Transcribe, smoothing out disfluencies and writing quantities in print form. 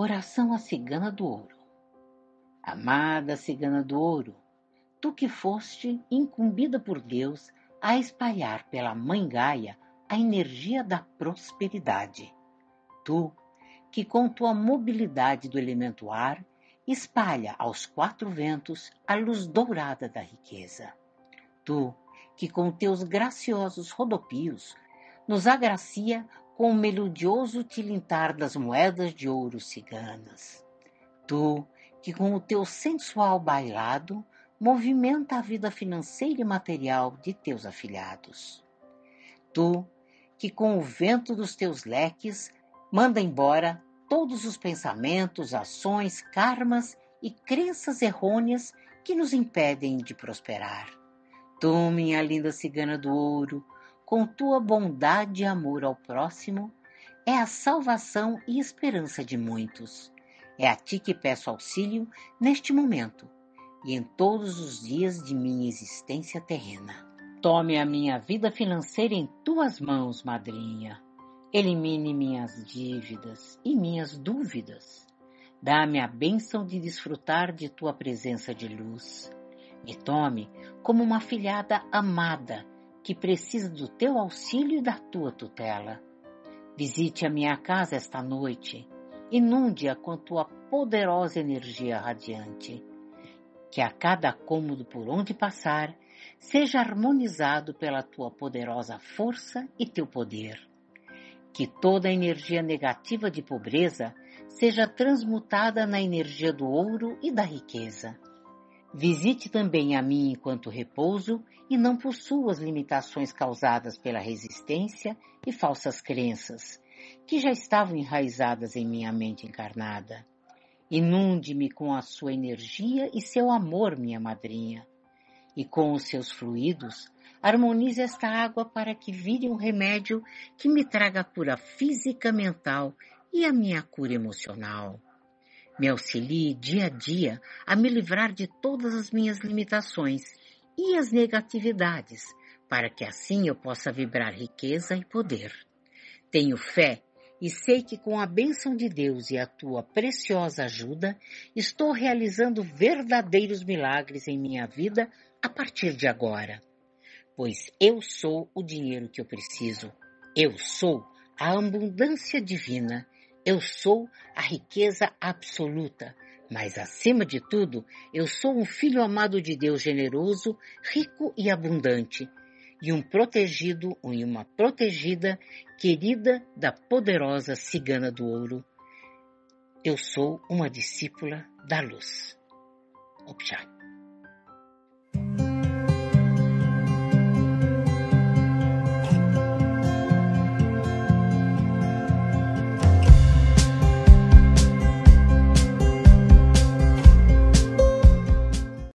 Oração à Cigana do Ouro. Amada Cigana do Ouro, tu que foste incumbida por Deus a espalhar pela Mãe Gaia a energia da prosperidade, tu que com tua mobilidade do elemento ar espalha aos quatro ventos a luz dourada da riqueza, tu que com teus graciosos rodopios nos agracia com o melodioso tilintar das moedas de ouro ciganas, tu que com o teu sensual bailado movimenta a vida financeira e material de teus afilhados. Tu, que com o vento dos teus leques, manda embora todos os pensamentos, ações, karmas e crenças errôneas que nos impedem de prosperar. Tu, minha linda cigana do ouro, com tua bondade e amor ao próximo, é a salvação e esperança de muitos. É a ti que peço auxílio neste momento e em todos os dias de minha existência terrena. Tome a minha vida financeira em tuas mãos, madrinha. Elimine minhas dívidas e minhas dúvidas. Dá-me a bênção de desfrutar de tua presença de luz. Me tome como uma afilhada amada que precisa do teu auxílio e da tua tutela. Visite a minha casa esta noite. Inunde-a com tua poderosa energia radiante. Que a cada cômodo por onde passar seja harmonizado pela tua poderosa força e teu poder. Que toda a energia negativa de pobreza seja transmutada na energia do ouro e da riqueza. Visite também a mim enquanto repouso e não possua as limitações causadas pela resistência e falsas crenças, que já estavam enraizadas em minha mente encarnada. Inunde-me com a sua energia e seu amor, minha madrinha. E com os seus fluidos, harmonize esta água para que vire um remédio que me traga a cura física, mental e a minha cura emocional. Me auxilie dia a dia a me livrar de todas as minhas limitações e as negatividades, para que assim eu possa vibrar riqueza e poder. Tenho fé e sei que com a bênção de Deus e a tua preciosa ajuda, estou realizando verdadeiros milagres em minha vida a partir de agora, pois eu sou o dinheiro que eu preciso, eu sou a abundância divina, eu sou a riqueza absoluta, mas acima de tudo, eu sou um filho amado de Deus generoso, rico e abundante, e um protegido ou uma protegida, querida da poderosa Cigana do Ouro. Eu sou uma discípula da luz. Opchak.